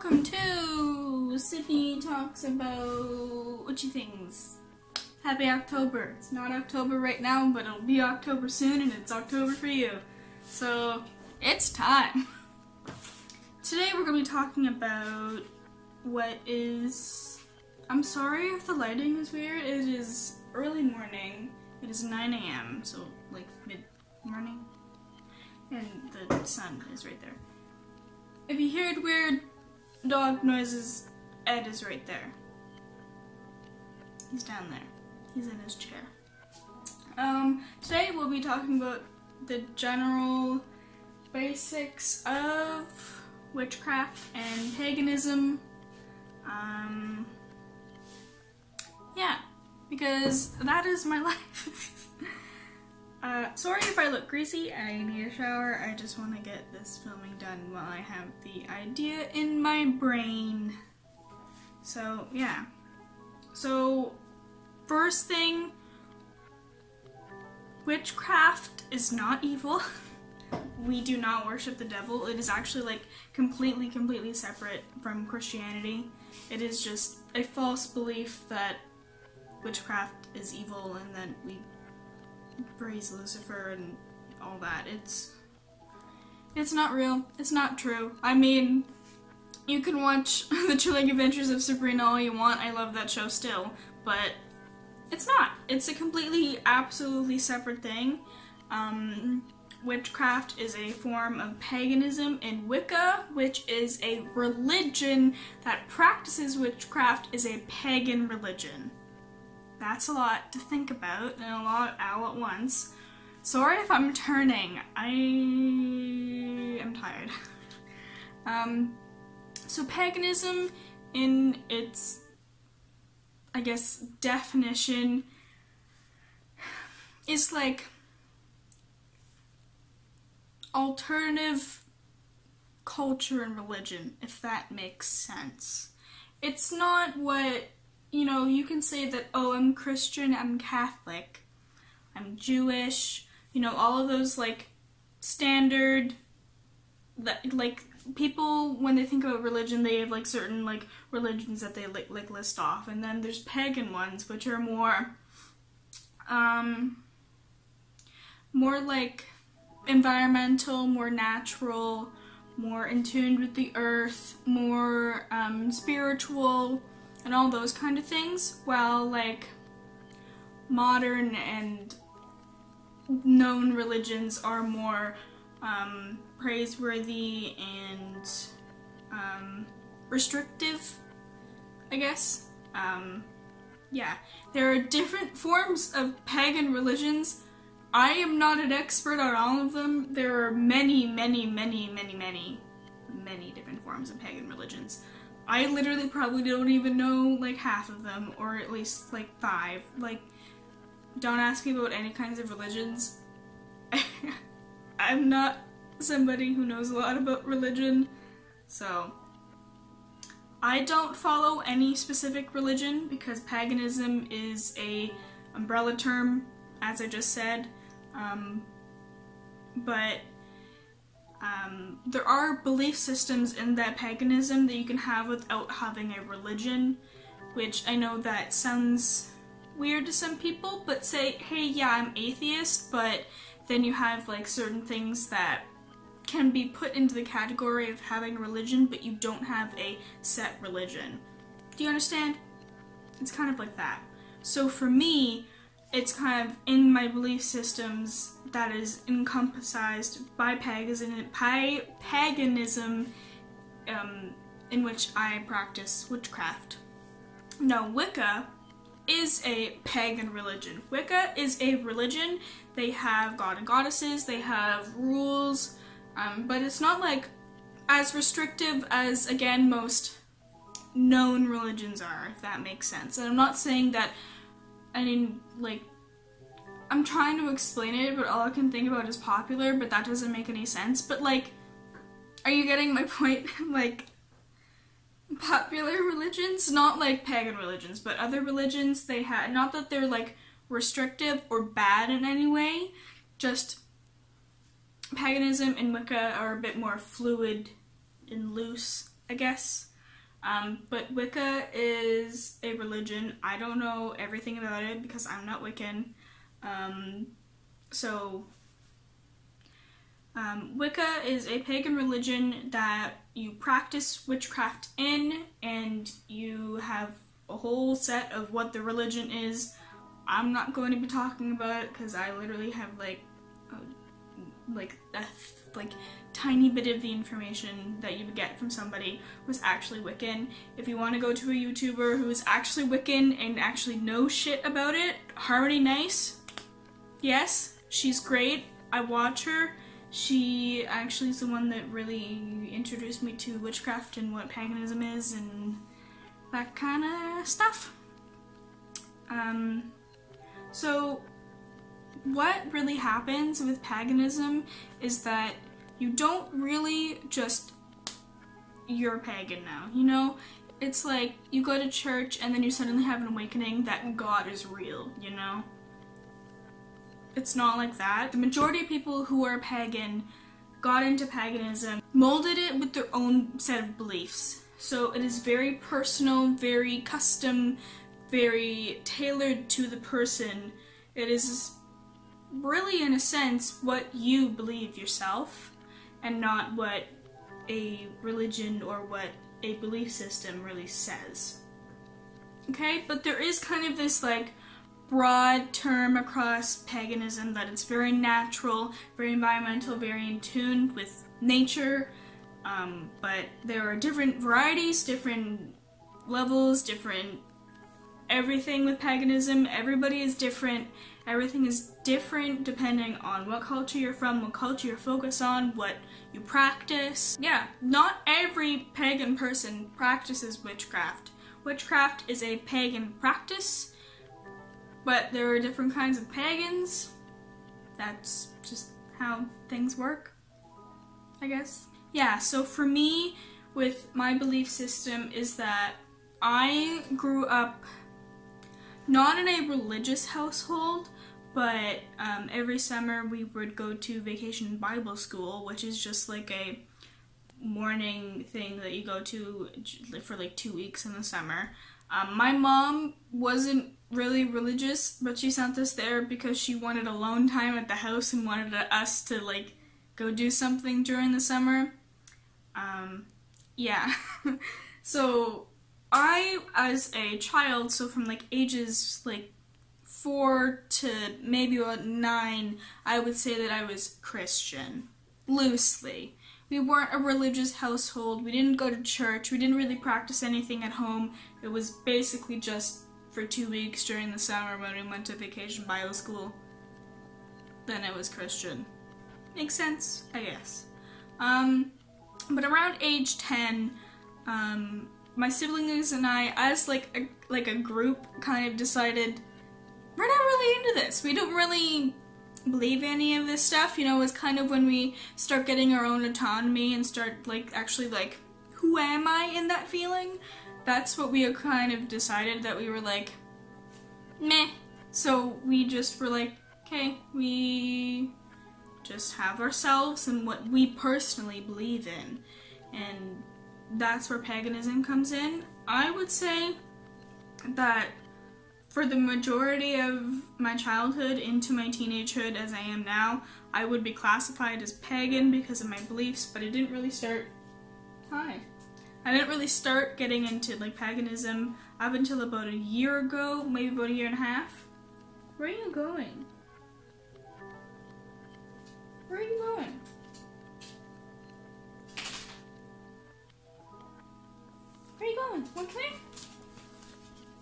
Welcome to Sydney Talks About Witchy Things. Happy October. It's not October right now, but it'll be October soon, and it's October for you. So, it's time. Today we're going to be talking about what is... I'm sorry if the lighting is weird. It is early morning. It is 9 a.m., so like mid-morning. And the sun is right there. If you heard weird dog noises, Ed is right there. He's down there. He's in his chair. Today we'll be talking about the general basics of witchcraft and paganism. Yeah, because that is my life. Sorry if I look greasy, I need a shower, I just want to get this filming done while I have the idea in my brain. So, yeah. So, first thing, witchcraft is not evil. We do not worship the devil. It is actually, like, completely separate from Christianity. It is just a false belief that witchcraft is evil and that we praise Lucifer and all that. It's not real. It's not true. I mean, you can watch the Chilling Adventures of Sabrina all you want. I love that show still, but it's not. It's a completely, absolutely separate thing. Witchcraft is a form of paganism, and Wicca, which is a religion that practices witchcraft, is a pagan religion. That's a lot to think about, and a lot all at once. Sorry if I'm turning. I am tired. So paganism, in its, I guess, definition, is like alternative culture and religion, if that makes sense. It's not what... You know, you can say that, oh, I'm Christian, I'm Catholic, I'm Jewish, you know, all of those, like, standard, like, people, when they think about religion, they have, like, certain, like, religions that they, like list off, and then there's pagan ones, which are more, like, environmental, more natural, more in tune with the earth, more, spiritual, and all those kind of things, while like modern and known religions are more praiseworthy and restrictive, I guess. Yeah, there are different forms of pagan religions. I am not an expert on all of them. There are many different forms of pagan religions. I literally probably don't even know, like, half of them, or at least, like, 5. Like, don't ask me about any kinds of religions. I'm not somebody who knows a lot about religion, so... I don't follow any specific religion, because paganism is an umbrella term, as I just said. There are belief systems in that paganism that you can have without having a religion, which I know that sounds weird to some people, but say, hey, yeah, I'm atheist, but then you have, like, certain things that can be put into the category of having a religion, but you don't have a set religion. Do you understand? It's kind of like that. So for me, it's kind of in my belief systems that is encompassed by paganism, in which I practice witchcraft. Now, Wicca is a pagan religion. Wicca is a religion. They have god and goddesses, they have rules, but it's not like as restrictive as, again, most known religions are, if that makes sense. And I'm not saying that... I mean, like, I'm trying to explain it, but all I can think about is popular, but that doesn't make any sense. But, like, are you getting my point? Like, popular religions, not like pagan religions, but other religions, they had, not that they're, like, restrictive or bad in any way, just paganism and Wicca are a bit more fluid and loose, I guess. But Wicca is a religion. I don't know everything about it because I'm not Wiccan. Wicca is a pagan religion that you practice witchcraft in, and you have a whole set of what the religion is. I'm not going to be talking about it because I literally have like a tiny bit of the information that you would get from somebody who's actually Wiccan. If you want to go to a YouTuber who's actually Wiccan and actually knows shit about it, Harmony Nice. Yes, she's great. I watch her. She actually is the one that really introduced me to witchcraft and what paganism is and that kind of stuff. So what really happens with paganism is that you don't really just, you're a pagan now, you know? It's like you go to church and then you suddenly have an awakening that God is real, you know? It's not like that. The majority of people who are pagan got into paganism, molded it with their own set of beliefs. So it is very personal, very custom, very tailored to the person. It is really, in a sense, what you believe yourself and not what a religion or what a belief system really says. Okay? But there is kind of this, like, broad term across paganism that it's very natural, very environmental, very in tune with nature, but there are different varieties, different levels, different everything with paganism. Everybody is different. Everything is different depending on what culture you're from, what culture you're focused on, what you practice. Yeah, not every pagan person practices witchcraft. Witchcraft is a pagan practice, but there are different kinds of pagans. That's just how things work, I guess. Yeah, so for me, with my belief system, is that I grew up not in a religious household, but every summer we would go to Vacation Bible School, which is just like a morning thing that you go to for like 2 weeks in the summer. My mom wasn't really religious, but she sent us there because she wanted alone time at the house and wanted us to, like, go do something during the summer. Yeah. So I, as a child, so from, like, ages, like, 4 to maybe about 9, I would say that I was Christian. Loosely. We weren't a religious household. We didn't go to church. We didn't really practice anything at home. It was basically just for 2 weeks during the summer when we went to Vacation Bible School. Then it was Christian. Makes sense, I guess. But around age 10, my siblings and I, as like a group, kind of decided we're not really into this. We don't really believe any of this stuff, you know. It's kind of when we start getting our own autonomy and start, like, actually, like, who am I in that feeling? That's what we kind of decided, that we were like, meh. So we just were like, okay, we just have ourselves and what we personally believe in. And that's where paganism comes in. I would say that for the majority of my childhood into my teenagehood, as I am now, I would be classified as pagan because of my beliefs, but I didn't really start... Hi. I didn't really start getting into, like, paganism up until about a year ago, maybe about a year and a half. Where are you going? Where are you going? Where are you going? One thing?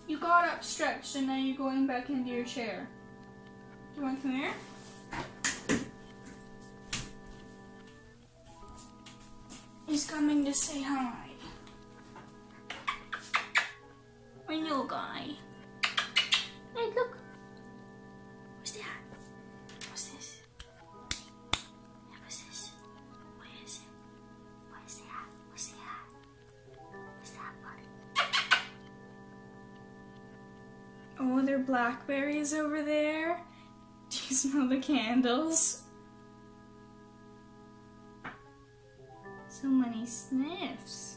You got up stretched and now you're going back into your chair. Do you want to come here? He's coming to say hi. My little guy. Hey, look. What's that? What's this? What's this? What is it? What is that? What's that? What's that, buddy? Oh, there are blackberries over there. Do you smell the candles? So many sniffs.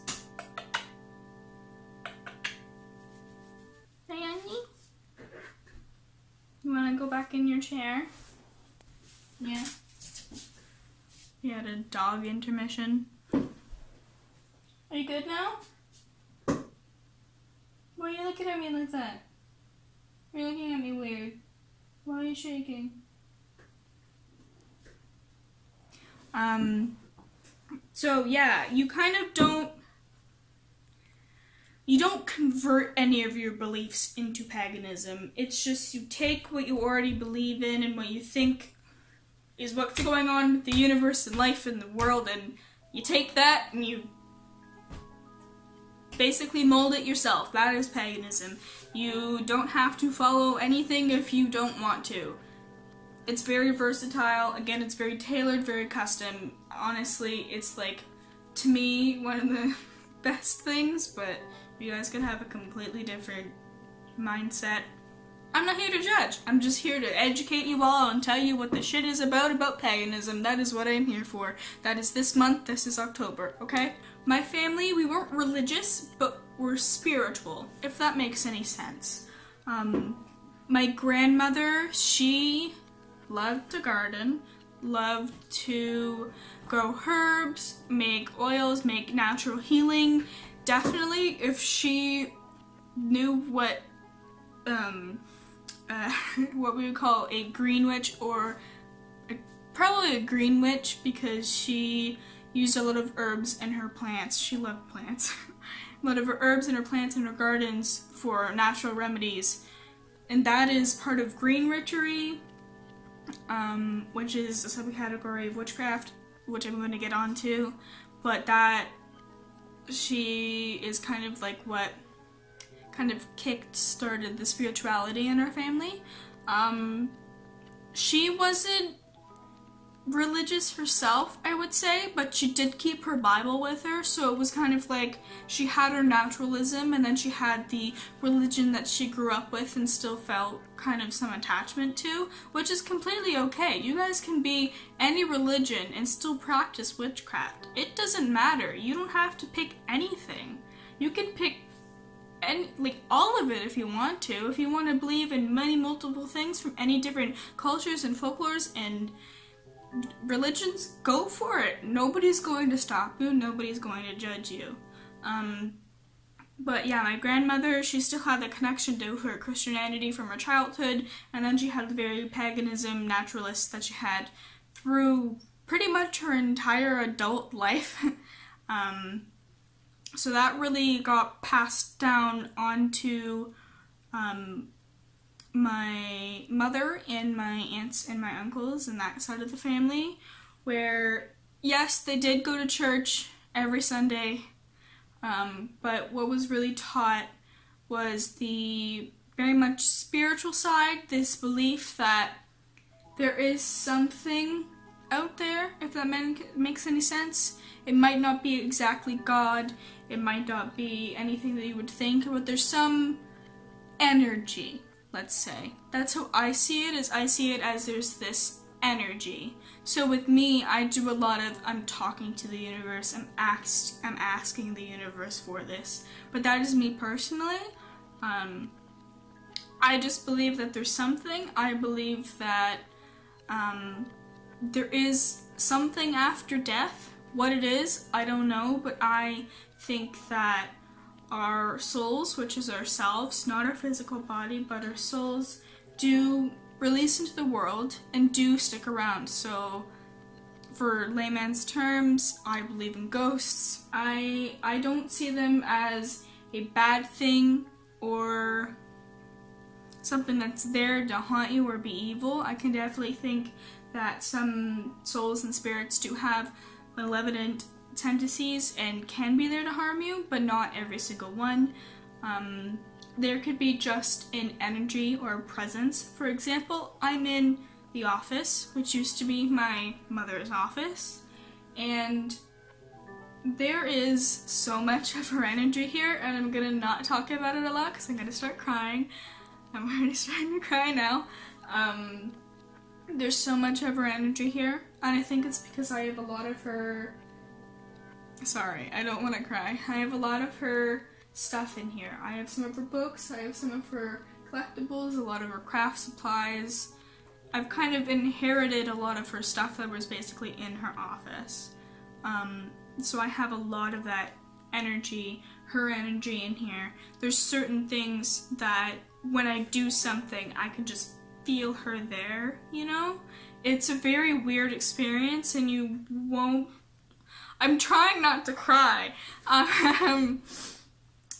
back in your chair. Yeah. You had a dog intermission. Are you good now? Why are you looking at me like that? You're looking at me weird. Why are you shaking? So yeah, you kind of don't... You don't convert any of your beliefs into paganism. It's just you take what you already believe in and what you think is what's going on with the universe and life and the world, and you take that and you basically mold it yourself. That is paganism. You don't have to follow anything if you don't want to. It's very versatile. Again, it's very tailored, very custom. Honestly, it's like, to me, one of the best things, but you guys could have a completely different mindset. I'm not here to judge. I'm just here to educate you all and tell you what the shit is about paganism. That is what I'm here for. That is this month. This is October, okay? My family, we weren't religious, but we're spiritual, if that makes any sense. My grandmother, she loved to garden, loved to grow herbs, make oils, make natural healing. Definitely, if she knew what we would call a green witch, or probably a green witch, because she used a lot of herbs and her plants. She loved plants. A lot of her herbs and her plants in her gardens for natural remedies. And that is part of green witchery, which is a subcategory of witchcraft, which I'm going to get onto, but that... She is kind of like what kind of kick-started the spirituality in our family. She wasn't religious herself, I would say, but she did keep her Bible with her, so it was kind of like she had her naturalism and then she had the religion that she grew up with and still felt kind of some attachment to, which is completely okay. You guys can be any religion and still practice witchcraft. It doesn't matter. You don't have to pick anything. You can pick and like all of it if you want to. If you want to believe in many multiple things from any different cultures and folklores and religions, go for it. Nobody's going to stop you. Nobody's going to judge you. But yeah, my grandmother, she still had the connection to her Christianity from her childhood, and then she had the very paganism naturalist that she had through pretty much her entire adult life. So that really got passed down onto my mother and my aunts and my uncles and that side of the family, where yes, they did go to church every Sunday, but what was really taught was the very much spiritual side, this belief that there is something out there, if that makes any sense. It might not be exactly God, it might not be anything that you would think, but there's some energy, let's say. That's how I see it, is I see it as there's this energy. So with me, I do a lot of, I'm talking to the universe, I'm asking the universe for this. But that is me personally. I just believe that there's something. I believe that there is something after death. What it is, I don't know, but I think that our souls, which is ourselves, not our physical body, but our souls, do release into the world and do stick around. So, for layman's terms, I believe in ghosts. I don't see them as a bad thing or something that's there to haunt you or be evil. I can definitely think that some souls and spirits do have malevolent tendencies and can be there to harm you, but not every single one. There could be just an energy or a presence. For example, I'm in the office, which used to be my mother's office, and there is so much of her energy here, and I'm gonna not talk about it a lot because I'm gonna start crying. I'm already starting to cry now. There's so much of her energy here, and I think it's because I have a lot of her... Sorry, I don't want to cry. I have a lot of her stuff in here. I have some of her books, I have some of her collectibles, a lot of her craft supplies, I've kind of inherited a lot of her stuff that was basically in her office. So I have a lot of that energy, her energy in here. There's certain things that when I do something, I can just feel her there, you know? It's a very weird experience, and you won't... I'm trying not to cry.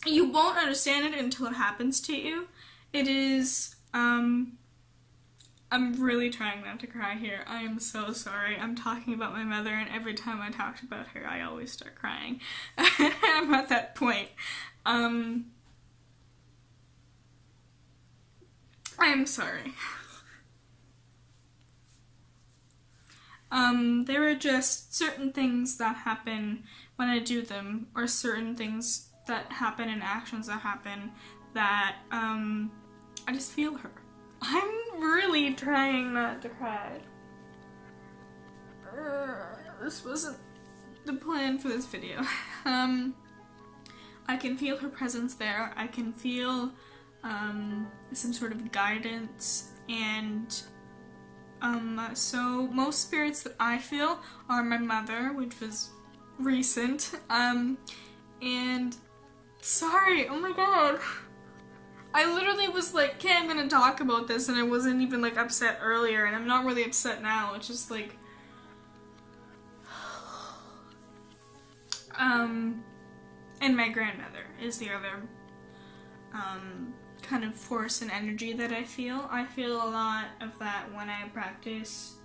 You won't understand it until it happens to you. It is... I'm really trying not to cry here. I am so sorry. I'm talking about my mother, and every time I talked about her, I always start crying. I'm at that point. I'm sorry. There are just certain things that happen when I do them, or certain things that happen and actions that happen that, I just feel her. I'm really trying not to cry. This wasn't the plan for this video. I can feel her presence there. I can feel some sort of guidance, and so most spirits that I feel are my mother, which was recent, and sorry, oh my god. I literally was like, okay, I'm gonna talk about this, and I wasn't even, like, upset earlier, and I'm not really upset now. It's just, like, and my grandmother is the other, kind of force and energy that I feel. I feel a lot of that when I practice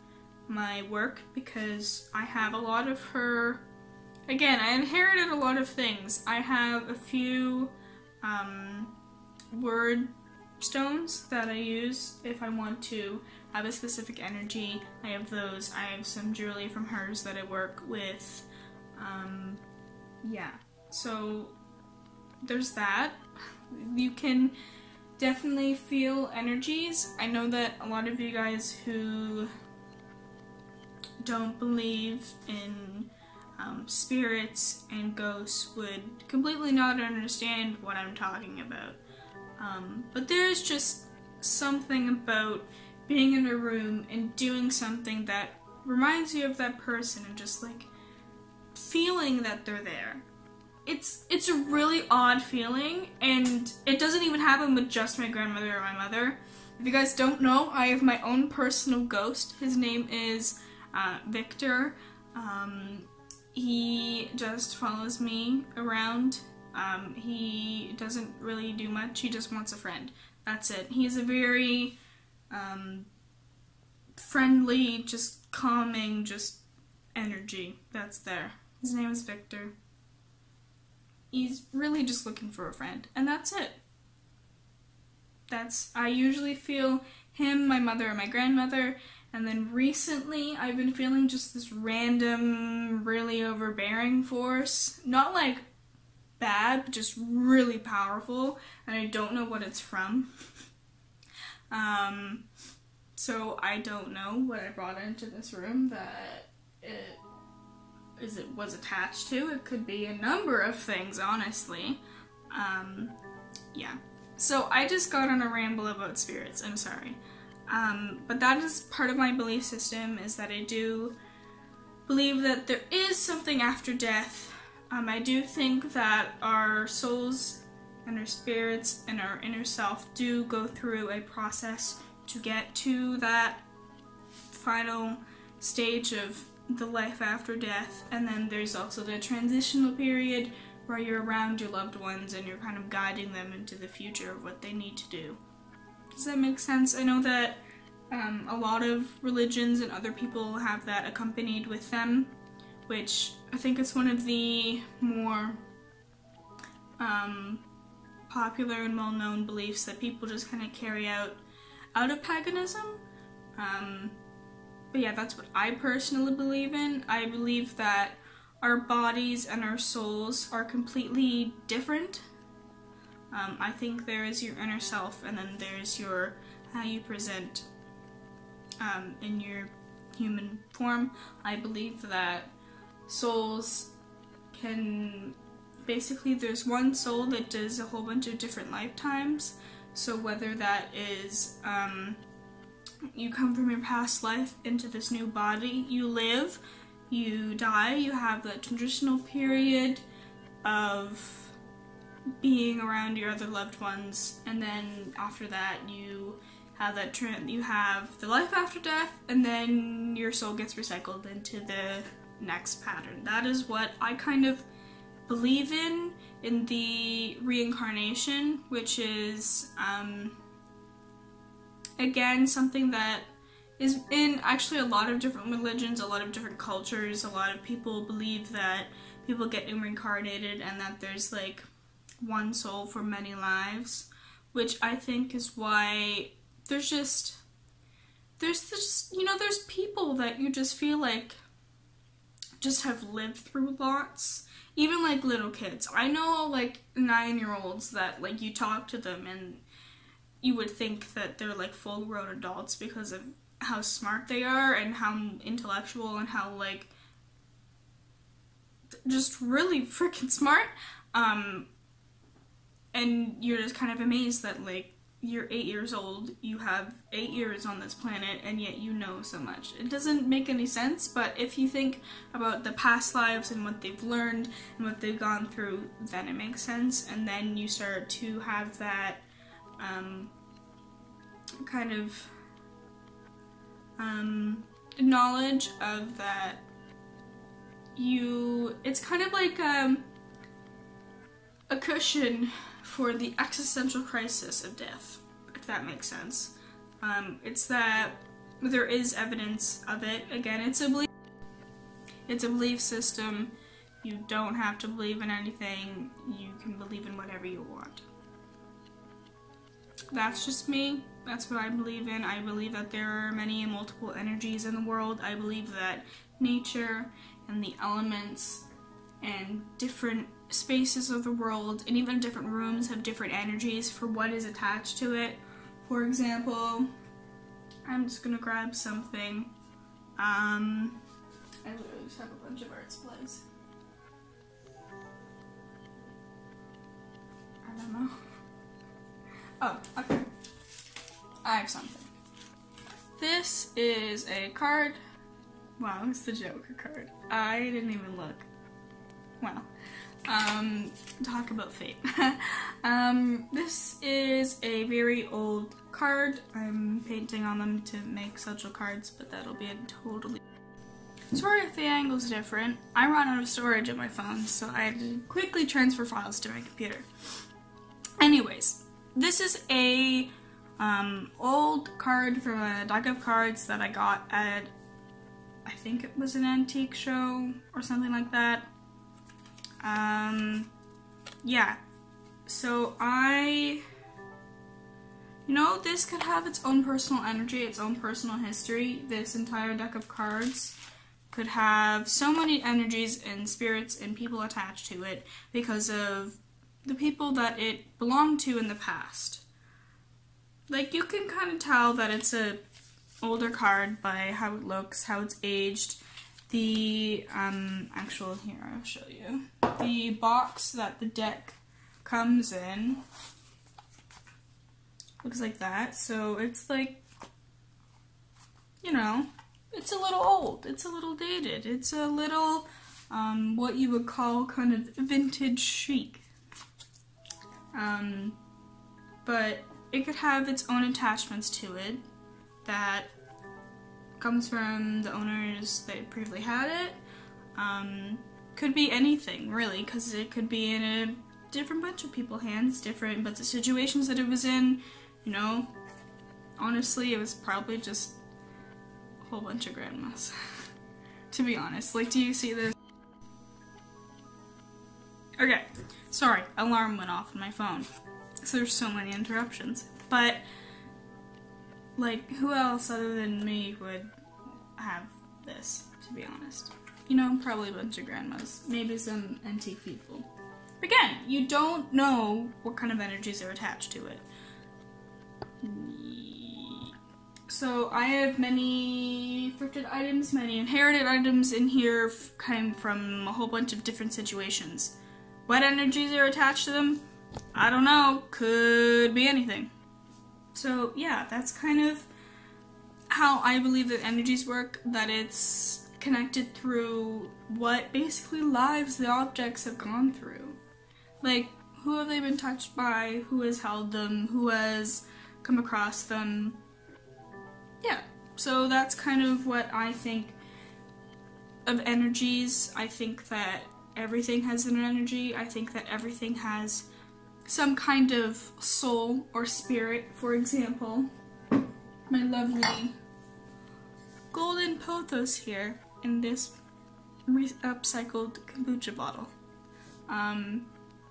my work, because I have a lot of her, again, I inherited a lot of things. I have a few, word stones that I use if I want to have a specific energy. I have those. I have some jewelry from hers that I work with. Yeah. So there's that. You can definitely feel energies. I know that a lot of you guys who don't believe in spirits and ghosts would completely not understand what I'm talking about. But there's just something about being in a room and doing something that reminds you of that person, and just, like, feeling that they're there. It's a really odd feeling, and it doesn't even happen with just my grandmother or my mother. If you guys don't know, I have my own personal ghost. His name is Victor. He just follows me around. He doesn't really do much. He just wants a friend. That's it. He's a very, friendly, just calming, just energy that's there. His name is Victor. He's really just looking for a friend, and that's it. I usually feel him, my mother, and my grandmother, and then recently I've been feeling just this random, really overbearing force. Not like bad, but just really powerful, and I don't know what it's from. So I don't know what I brought into this room that it was attached to. It could be a number of things, honestly. Yeah. So I just got on a ramble about spirits, I'm sorry. But that is part of my belief system, is that I do believe that there is something after death. I do think that our souls and our spirits and our inner self do go through a process to get to that final stage of the life after death, and then there's also the transitional period where you're around your loved ones and you're kind of guiding them into the future of what they need to do. Does that make sense? I know that a lot of religions and other people have that accompanied with them, which I think it's one of the more popular and well-known beliefs that people just kind of carry out of paganism. But yeah, that's what I personally believe in. I believe that our bodies and our souls are completely different. I think there is your inner self, and then there's your how you present in your human form. I believe that souls can, basically there's one soul that does a whole bunch of different lifetimes, so whether that is You come from your past life into this new body. You live, you die, you have that transitional period of being around your other loved ones, and then after that you have that you have the life after death, and then your soul gets recycled into the next pattern. That is what I kind of believe in the reincarnation, which is again something that is in actually a lot of different religions, a lot of different cultures. A lot of people believe that people get reincarnated and that there's like one soul for many lives, which I think is why there's people that you just feel like just have lived through lots. Even like little kids. I know like 9-year-olds that like you talk to them and you would think that they're like full-grown adults because of how smart they are and how intellectual and how like just really freaking smart. And you're just kind of amazed that like you're 8 years old, you have 8 years on this planet, and yet you know so much. It doesn't make any sense, but if you think about the past lives and what they've learned and what they've gone through, then it makes sense. And then you start to have that kind of knowledge of that it's kind of like a cushion for the existential crisis of death, if that makes sense. It's that there is evidence of it. Again, it's a belief system. You don't have to believe in anything. You can believe in whatever you want. That's just me. That's what I believe in. I believe that there are many and multiple energies in the world. I believe that nature and the elements and different spaces of the world and even different rooms have different energies for what is attached to it. For example, I'm just gonna grab something. I literally just have a bunch of art supplies. I don't know. Oh, okay. I have something. This is a card. Wow, it's the Joker card. I didn't even look. Wow. Talk about fate. This is a very old card. I'm painting on them to make social cards, but that'll be a totally... Sorry if the angle's different. I ran out of storage on my phone, so I had to quickly transfer files to my computer. Anyways, this is a old card from a deck of cards that I got at, I think it was an antique show or something like that. Yeah, so this could have its own personal energy, its own personal history. This entire deck of cards could have so many energies and spirits and people attached to it because of the people that it belonged to in the past. Like, you can kind of tell that it's an older card by how it looks, how it's aged. The, actual, here, I'll show you. The box that the deck comes in looks like that. So it's like, it's a little old. It's a little dated. It's a little, what you would call kind of vintage chic. But it could have its own attachments to it that comes from the owners that previously had it. Could be anything, really, because it could be in a different bunch of people's hands, different but the situations that it was in, honestly, it was probably just a whole bunch of grandmas, to be honest. Like, do you see this? Okay, sorry, alarm went off on my phone, so there's so many interruptions, but like, who else other than me would have this, to be honest? Probably a bunch of grandmas. Maybe some antique people. Again, you don't know what kind of energies are attached to it. So, I have many thrifted items, many inherited items in here, came from a whole bunch of different situations. What energies are attached to them? I don't know. Could be anything. So yeah, that's kind of how I believe that energies work, that it's connected through what basically lives the objects have gone through. Like, who have they been touched by, who has held them, who has come across them. Yeah, so that's kind of what I think of energies. I think that everything has an energy. I think that everything has some kind of soul or spirit. For example, my lovely golden pothos here in this upcycled kombucha bottle.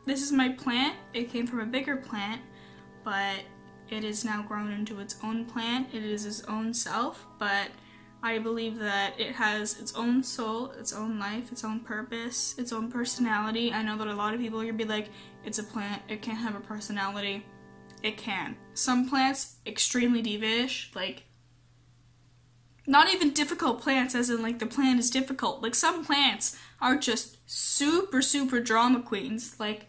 This is my plant. It came from a bigger plant, but it is now grown into its own plant. It is its own self, but I believe that it has its own soul, its own life, its own purpose, its own personality. I know that a lot of people are going to be like, it's a plant, it can't have a personality. It can. Some plants, extremely devious, like, not even difficult plants as in like the plant is difficult. Like, some plants are just super, super drama queens. Like,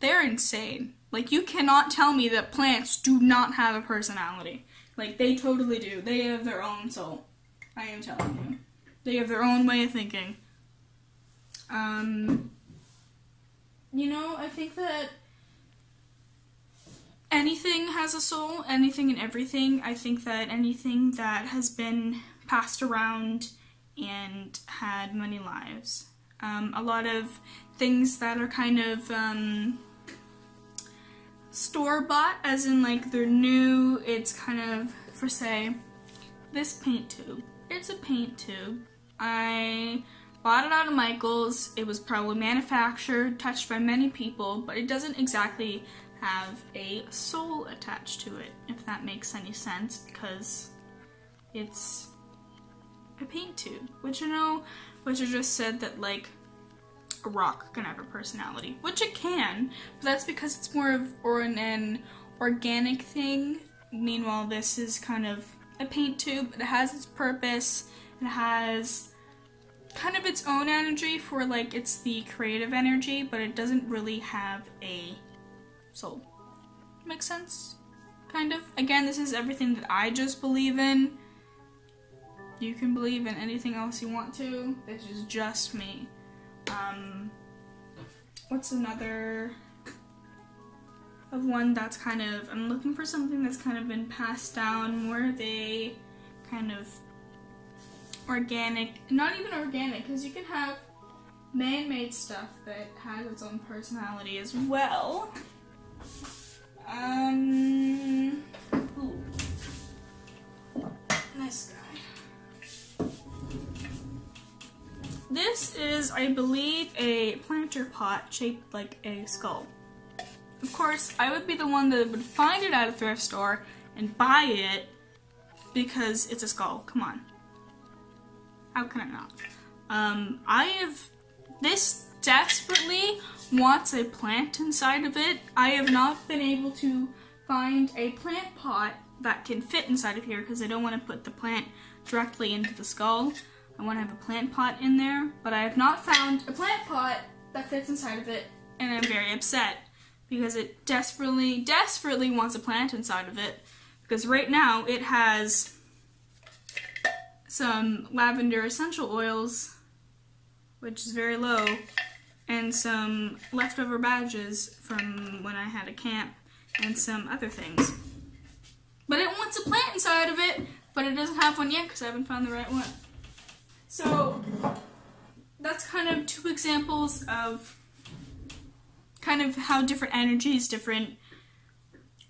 they're insane. Like, you cannot tell me that plants do not have a personality. Like, they totally do. They have their own soul. I am telling you. They have their own way of thinking. You know, I think that anything has a soul, anything and everything. I think that anything that has been passed around and had many lives. A lot of things that are kind of, store-bought, as in like they're new, it's kind of, for say, this paint tube. It's a paint tube. I bought it out of Michael's. It was probably manufactured, touched by many people, but it doesn't exactly have a soul attached to it, if that makes any sense, because it's a paint tube, which I just said that like a rock can have a personality, which it can, but that's because it's more of an organic thing. Meanwhile, this is kind of a paint tube, but it has its purpose. It has kind of its own energy for like, it's the creative energy, but it doesn't really have a soul. Makes sense? Kind of. Again, this is everything that I just believe in. You can believe in anything else you want to. This is just me. What's another of one that's kind of, I'm looking for something that's kind of been passed down, more of a kind of organic, not even organic, because you can have man-made stuff that has its own personality as well. Ooh. Nice guy. This is, I believe, a planter pot shaped like a skull. Of course, I would be the one that would find it at a thrift store and buy it because it's a skull. Come on. How can I not? This desperately wants a plant inside of it. I have not been able to find a plant pot that can fit inside of here because I don't want to put the plant directly into the skull. I want to have a plant pot in there, but I have not found a plant pot that fits inside of it, and I'm very upset because it desperately, desperately wants a plant inside of it, because right now it has some lavender essential oils, which is very low, and some leftover badges from when I had a camp, and some other things. But it wants a plant inside of it, but it doesn't have one yet because I haven't found the right one. So, that's kind of two examples of kind of how different energies, different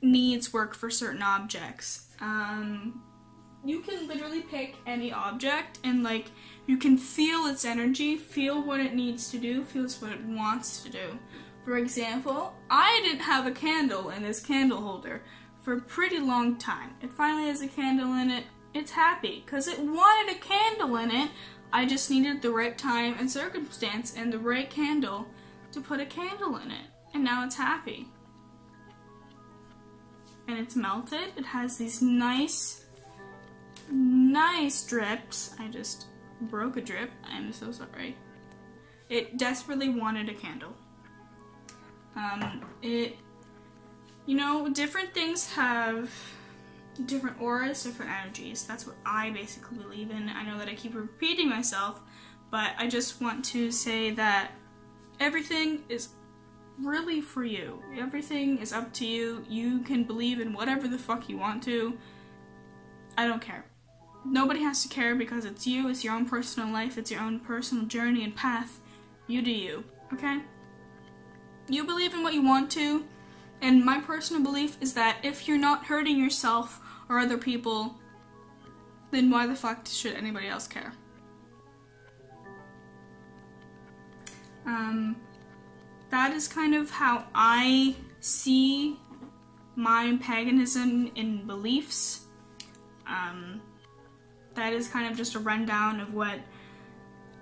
needs work for certain objects. You can literally pick any object and like, you can feel its energy, feel what it needs to do, feels what it wants to do. For example, I didn't have a candle in this candle holder for a pretty long time. It finally has a candle in it. It's happy, because it wanted a candle in it. I just needed the right time and circumstance and the right candle to put a candle in it. And now it's happy. And it's melted. It has these nice, nice drips. I just broke a drip. I'm so sorry. It desperately wanted a candle. You know, different things have different auras, different energies. That's what I basically believe in. I know that I keep repeating myself, but I just want to say that everything is really for you. Everything is up to you. You can believe in whatever the fuck you want to. I don't care. Nobody has to care because it's you, it's your own personal life, it's your own personal journey and path. You do you, okay? You believe in what you want to, and my personal belief is that if you're not hurting yourself or other people, then why the fuck should anybody else care? That is kind of how I see my paganism in beliefs. That is kind of just a rundown of what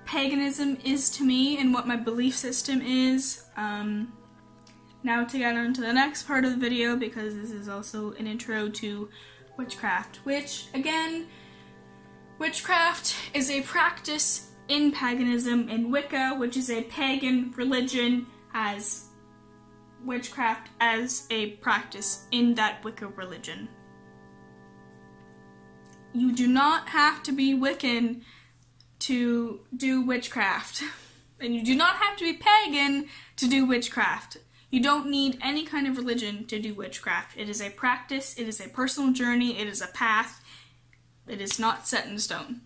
paganism is to me and what my belief system is. Now to get on to the next part of the video, because this is also an intro to witchcraft, which, again, witchcraft is a practice in paganism, in Wicca, which is a pagan religion, as witchcraft as a practice in that Wicca religion. You do not have to be Wiccan to do witchcraft. And you do not have to be pagan to do witchcraft. You don't need any kind of religion to do witchcraft. It is a practice, it is a personal journey, it is a path. It is not set in stone.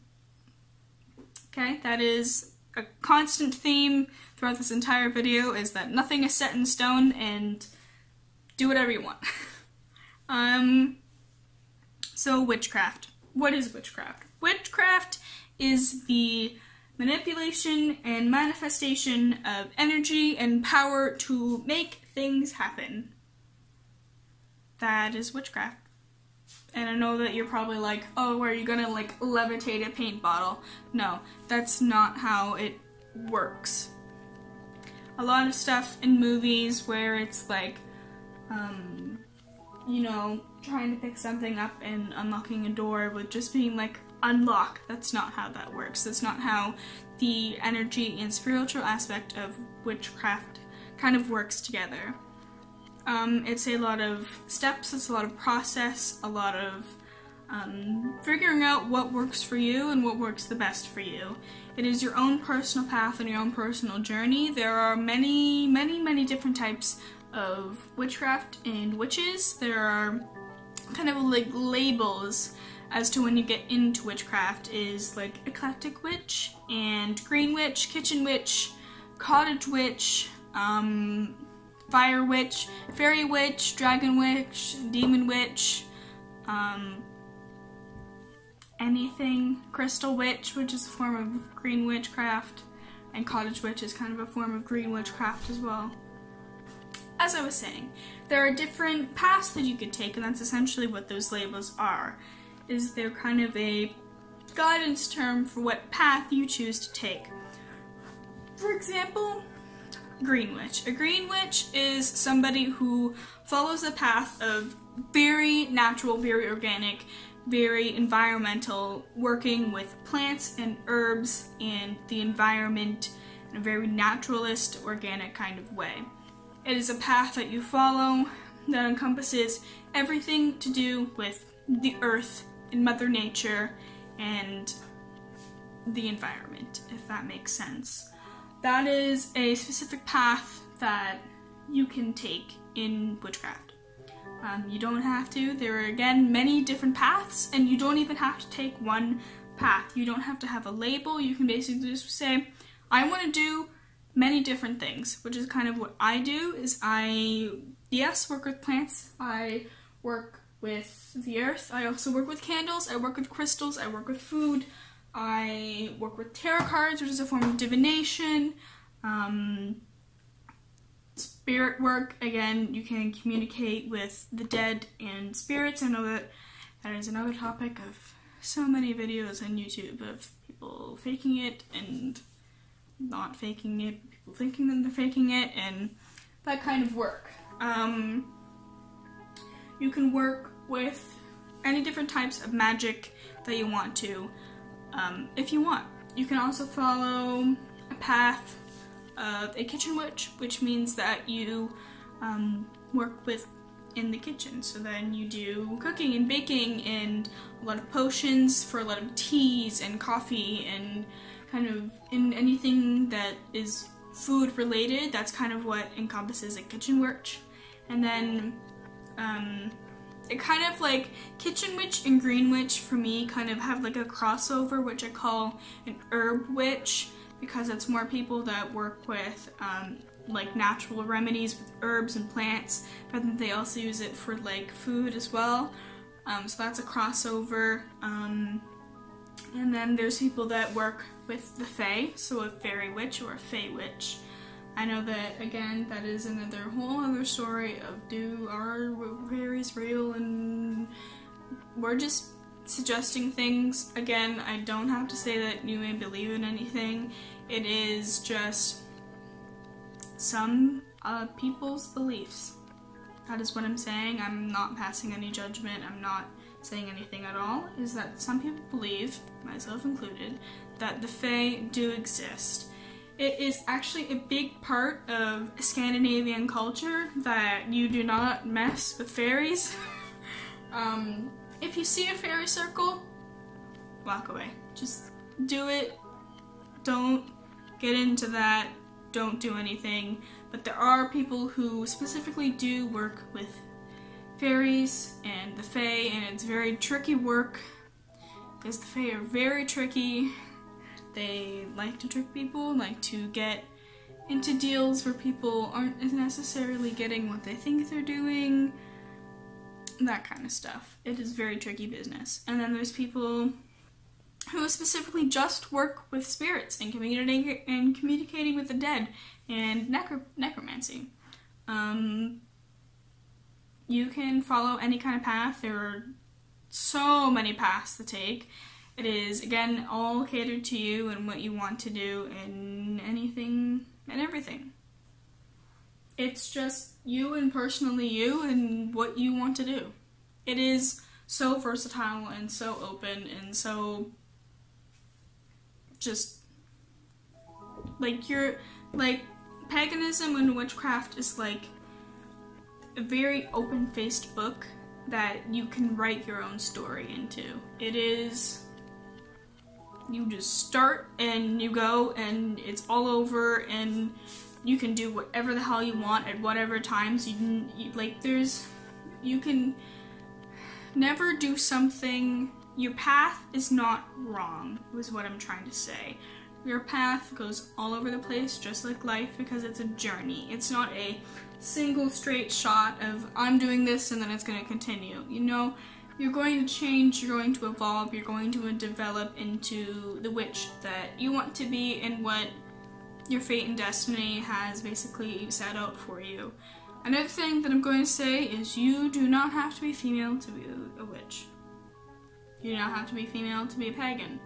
Okay, that is a constant theme throughout this entire video, is that nothing is set in stone and do whatever you want. So witchcraft. What is witchcraft? Witchcraft is the manipulation and manifestation of energy and power to make things happen. That is witchcraft. And I know that you're probably like, oh, are you gonna like levitate a paint bottle? No, that's not how it works. A lot of stuff in movies where it's like, you know, trying to pick something up and unlocking a door with just being like, unlock. That's not how that works. That's not how the energy and spiritual aspect of witchcraft kind of works together. It's a lot of steps, it's a lot of process, a lot of figuring out what works for you and what works the best for you. It is your own personal path and your own personal journey. There are many, many, many different types of witchcraft and witches. There are kind of like labels as to when you get into witchcraft, is like eclectic witch and green witch, kitchen witch, cottage witch, fire witch, fairy witch, dragon witch, demon witch, anything, crystal witch, which is a form of green witchcraft, and cottage witch is kind of a form of green witchcraft as well. As I was saying, there are different paths that you could take, and that's essentially what those labels are. Is there kind of a guidance term for what path you choose to take. For example, green witch. A green witch is somebody who follows a path of very natural, very organic, very environmental, working with plants and herbs and the environment in a very naturalist, organic kind of way. It is a path that you follow that encompasses everything to do with the earth and Mother Nature and the environment, if that makes sense. That is a specific path that you can take in witchcraft. You don't have to. There are, again, many different paths, and you don't even have to take one path. You don't have to have a label. You can basically just say, I want to do many different things, which is kind of what I do. Is I, yes, work with plants, I work with the earth, I also work with candles, I work with crystals, I work with food, I work with tarot cards, which is a form of divination, spirit work. Again, you can communicate with the dead and spirits. I know that that is another topic of so many videos on YouTube of people faking it and not faking it, people thinking that they're faking it, and that kind of work. You can work with any different types of magic that you want to, if you want. You can also follow a path of a kitchen witch, which means that you work with in the kitchen. So then you do cooking and baking and a lot of potions for a lot of teas and coffee and kind of in anything that is food related. That's kind of what encompasses a kitchen witch. And then it kind of like kitchen witch and green witch for me kind of have like a crossover, which I call an herb witch, because it's more people that work with like natural remedies with herbs and plants, but then they also use it for like food as well. So that's a crossover. And then there's people that work with the fae, so a fairy witch or a fae witch. I know that, again, that is another whole other story of are fairies real, and we're just suggesting things. Again, I don't have to say that you may believe in anything. It is just some people's beliefs. That is what I'm saying. I'm not passing any judgment. I'm not saying anything at all. Is that some people believe, myself included, that the fae do exist. It is actually a big part of Scandinavian culture that you do not mess with fairies. If you see a fairy circle, walk away. Just do it. Don't get into that. Don't do anything. But there are people who specifically do work with fairies and the fae, and it's very tricky work because the fae are very tricky. They like to trick people, like to get into deals where people aren't necessarily getting what they think they're doing, that kind of stuff. It is very tricky business. And then there's people who specifically just work with spirits and communicating with the dead and necromancy. You can follow any kind of path. There are so many paths to take. It is, again, all catered to you and what you want to do and anything and everything. It's just you and personally you and what you want to do. It is so versatile and so open and so just like you're like paganism and witchcraft is like a very open-faced book that you can write your own story into. It is you just start and you go and it's all over and you can do whatever the hell you want at whatever times. You can never do something. Your path is not wrong, is what I'm trying to say. Your path goes all over the place, just like life, because it's a journey. It's not a single straight shot of I'm doing this and then it's going to continue. You know, you're going to change, you're going to evolve, you're going to develop into the witch that you want to be and what your fate and destiny has basically set out for you. Another thing that I'm going to say is you do not have to be female to be a witch. You do not have to be female to be a pagan.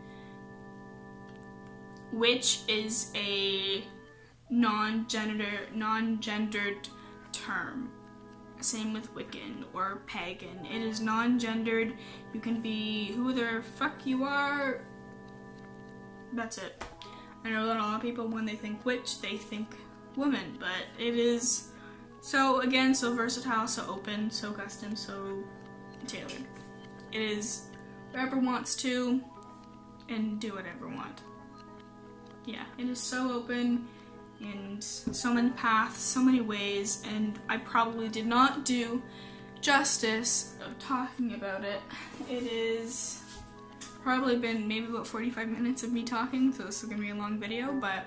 Witch is a non-gendered term. Same with Wiccan or pagan. It is non-gendered. You can be who the fuck you are. That's it. I know that a lot of people, when they think witch, they think woman, but it is so, again, so versatile, so open, so custom, so tailored. It is whoever wants to and do whatever want. Yeah, it is so open and so many paths, so many ways, and I probably did not do justice of talking about it. It is probably been maybe about 45 minutes of me talking, so this is gonna be a long video, but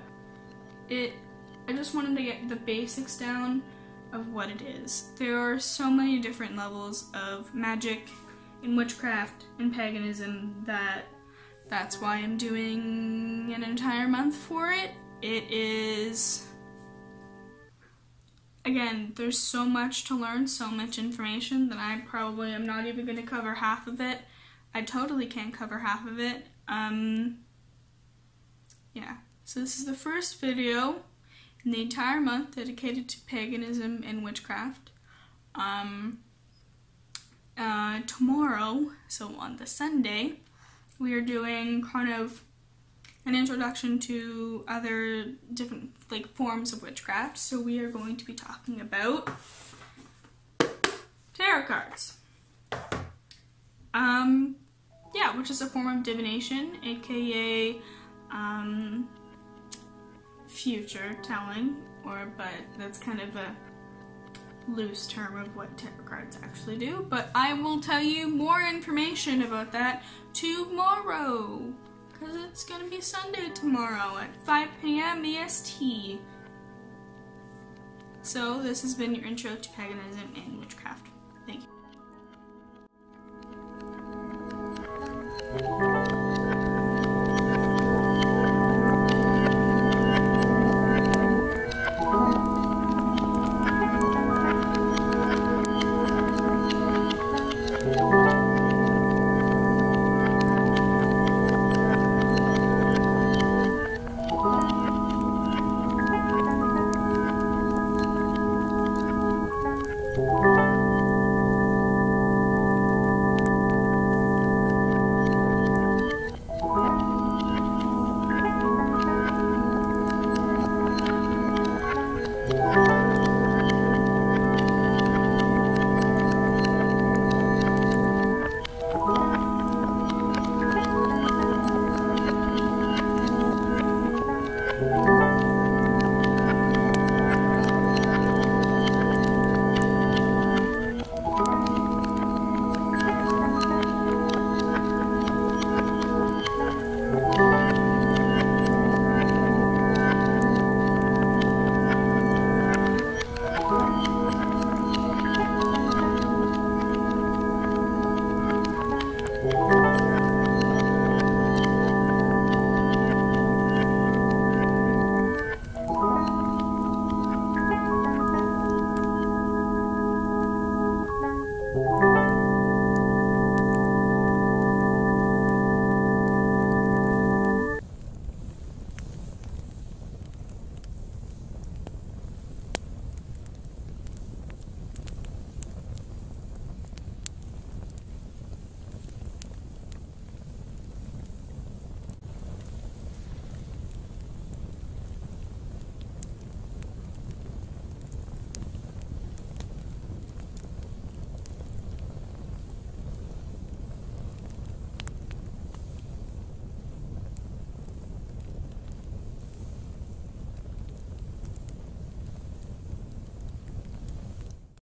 I just wanted to get the basics down of what it is. There are so many different levels of magic and witchcraft and paganism that's why I'm doing an entire month for it. It is, again, there's so much to learn, so much information that I probably am not even gonna cover half of it. I totally can't cover half of it. Yeah, so this is the first video in the entire month dedicated to paganism and witchcraft. Tomorrow, so on the Sunday, we are doing kind of an introduction to other different forms of witchcraft. So we are going to be talking about which is a form of divination, aka future telling, but that's kind of a loose term of what tarot cards actually do. But I will tell you more information about that tomorrow, because it's gonna be Sunday tomorrow at 5 p.m. EST. So this has been your intro to paganism and witchcraft. Thank you.